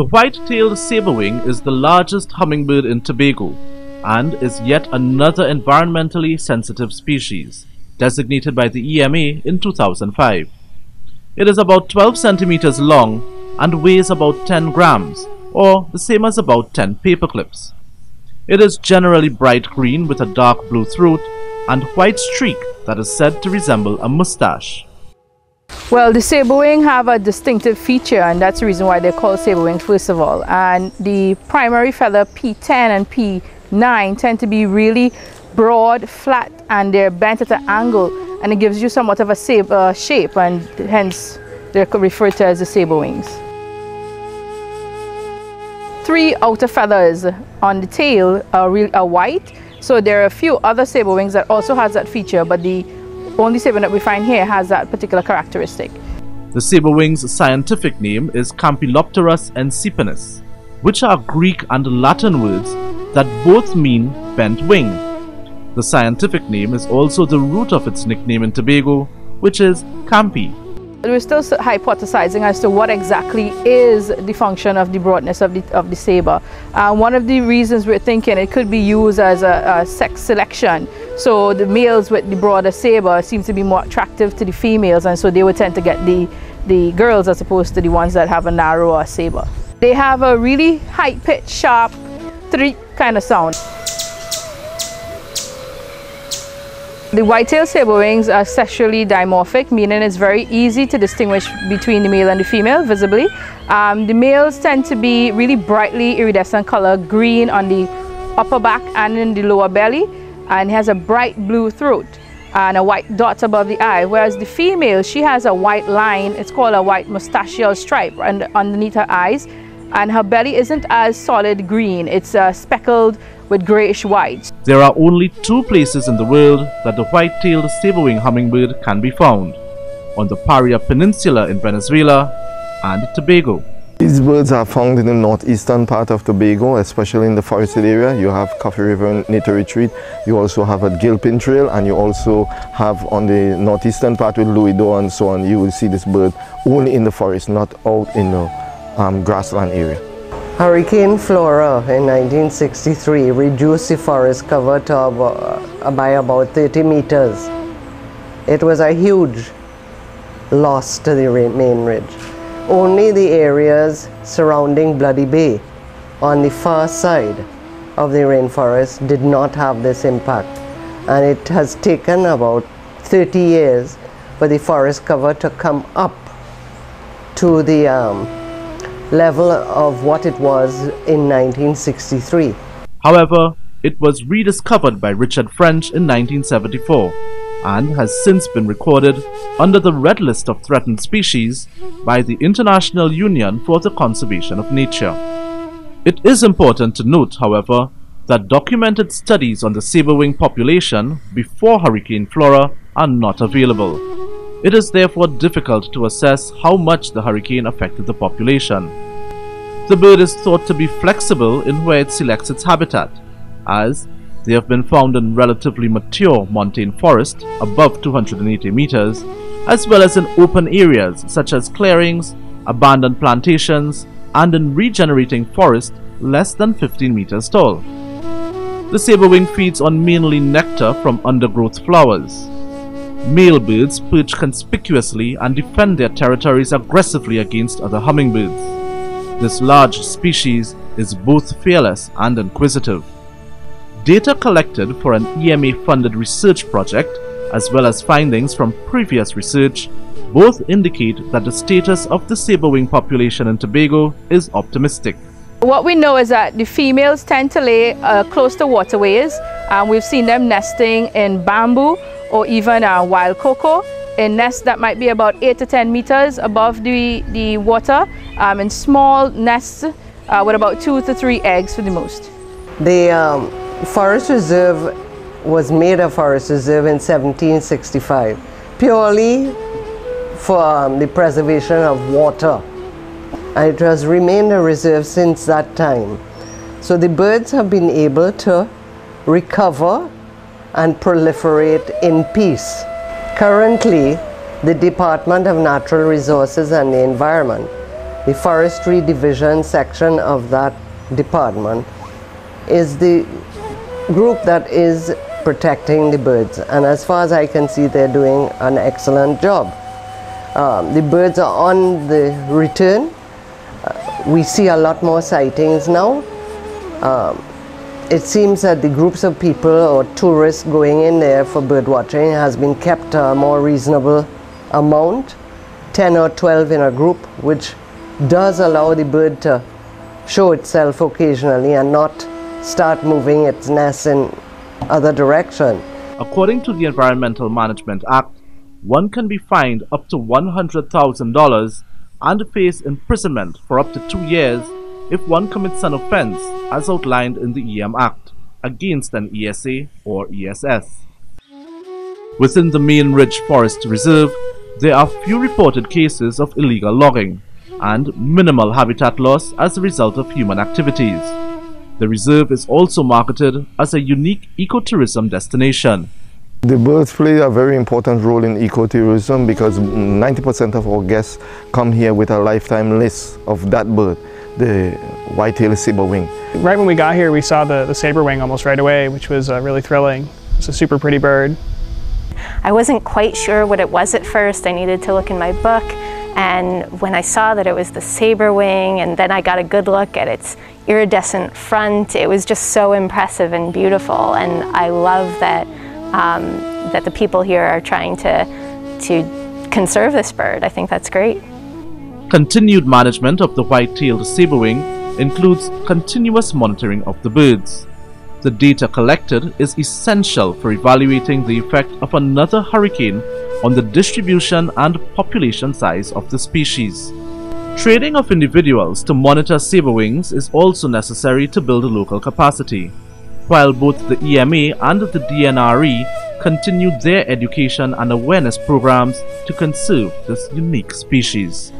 The white-tailed sabrewing is the largest hummingbird in Tobago and is yet another environmentally sensitive species, designated by the EMA in 2005. It is about 12 centimeters long and weighs about 10 grams, or the same as about 10 paperclips. It is generally bright green with a dark blue throat and white streak that is said to resemble a mustache. Well, the sabrewing have a distinctive feature, and that's the reason why they're called sabrewing first of all. And the primary feather P10 and P9 tend to be really broad, flat, and they're bent at an angle, and it gives you somewhat of a saber shape, and hence they're referred to as the saber wings. Three outer feathers on the tail are white, so there are a few other saber wings that also has that feature, but the only saber that we find here has that particular characteristic. The saber wing's scientific name is Campylopterus ensipennis, which are Greek and Latin words that both mean bent wing. The scientific name is also the root of its nickname in Tobago, which is Campy. We're still hypothesizing as to what exactly is the function of the broadness of the saber. One of the reasons we're thinking it could be used as a sex selection. So the males with the broader saber seem to be more attractive to the females, and so they would tend to get the girls as opposed to the ones that have a narrower saber. They have a really high-pitched, sharp, threep kind of sound. The white-tailed sabrewings are sexually dimorphic, meaning it's very easy to distinguish between the male and the female visibly. The males tend to be really brightly iridescent color, green on the upper back and in the lower belly, and has a bright blue throat and a white dot above the eye, whereas the female, she has a white line, it's called a white mustachioid stripe underneath her eyes, and her belly isn't as solid green, it's speckled with grayish white. There are only two places in the world that the white-tailed sabrewing hummingbird can be found: on the Paria Peninsula in Venezuela and Tobago. These birds are found in the northeastern part of Tobago, especially in the forested area. You have Coffee River Nature Retreat, you also have at Gilpin Trail, and you also have on the northeastern part with Louis Doe and so on. You will see this bird only in the forest, not out in the grassland area. Hurricane Flora in 1963 reduced the forest cover to by about 30 meters. It was a huge loss to the Main Ridge. Only the areas surrounding Bloody Bay on the far side of the rainforest did not have this impact. And it has taken about 30 years for the forest cover to come up to the level of what it was in 1963. However, it was rediscovered by Richard French in 1974 and has since been recorded under the Red List of Threatened Species by the International Union for the Conservation of Nature. It is important to note, however, that documented studies on the sabrewing population before Hurricane Flora are not available. It is therefore difficult to assess how much the hurricane affected the population. The bird is thought to be flexible in where it selects its habitat, as they have been found in relatively mature montane forest above 280 meters, as well as in open areas such as clearings, abandoned plantations, and in regenerating forest less than 15 meters tall. The sabrewing feeds on mainly nectar from undergrowth flowers. Male birds perch conspicuously and defend their territories aggressively against other hummingbirds. This large species is both fearless and inquisitive. Data collected for an EMA-funded research project, as well as findings from previous research, both indicate that the status of the sabrewing population in Tobago is optimistic. What we know is that the females tend to lay close to waterways, and we've seen them nesting in bamboo or even wild cocoa, in nests that might be about 8 to 10 meters above the water, in small nests with about 2 to 3 eggs for the most. The forest reserve was made a forest reserve in 1765, purely for the preservation of water. And it has remained a reserve since that time. So the birds have been able to recover and proliferate in peace. Currently, the Department of Natural Resources and the Environment the Forestry Division section of that department is the group that is protecting the birds, and as far as I can see, they're doing an excellent job. The birds are on the return. We see a lot more sightings now. It seems that the groups of people or tourists going in there for bird watching has been kept a more reasonable amount, 10 or 12 in a group, which does allow the bird to show itself occasionally and not start moving its nest in other direction. According to the Environmental Management Act, one can be fined up to $100,000 and face imprisonment for up to 2 years if one commits an offense as outlined in the EM Act against an ESA or ESS. Within the Main Ridge Forest Reserve, there are few reported cases of illegal logging and minimal habitat loss as a result of human activities. The reserve is also marketed as a unique ecotourism destination. The birds play a very important role in ecotourism because 90% of our guests come here with a lifetime list of that bird, the white-tailed sabrewing. Right when we got here, we saw the sabrewing almost right away, which was really thrilling. It's a super pretty bird. I wasn't quite sure what it was at first. I needed to look in my book. And when I saw that it was the sabrewing, and then I got a good look at its iridescent front, it was just so impressive and beautiful. And I love that, that the people here are trying to conserve this bird. I think that's great. Continued management of the white-tailed sabrewing includes continuous monitoring of the birds. The data collected is essential for evaluating the effect of another hurricane on the distribution and population size of the species. Training of individuals to monitor sabrewings is also necessary to build local capacity, while both the EMA and the DNRE continue their education and awareness programs to conserve this unique species.